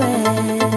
sweat.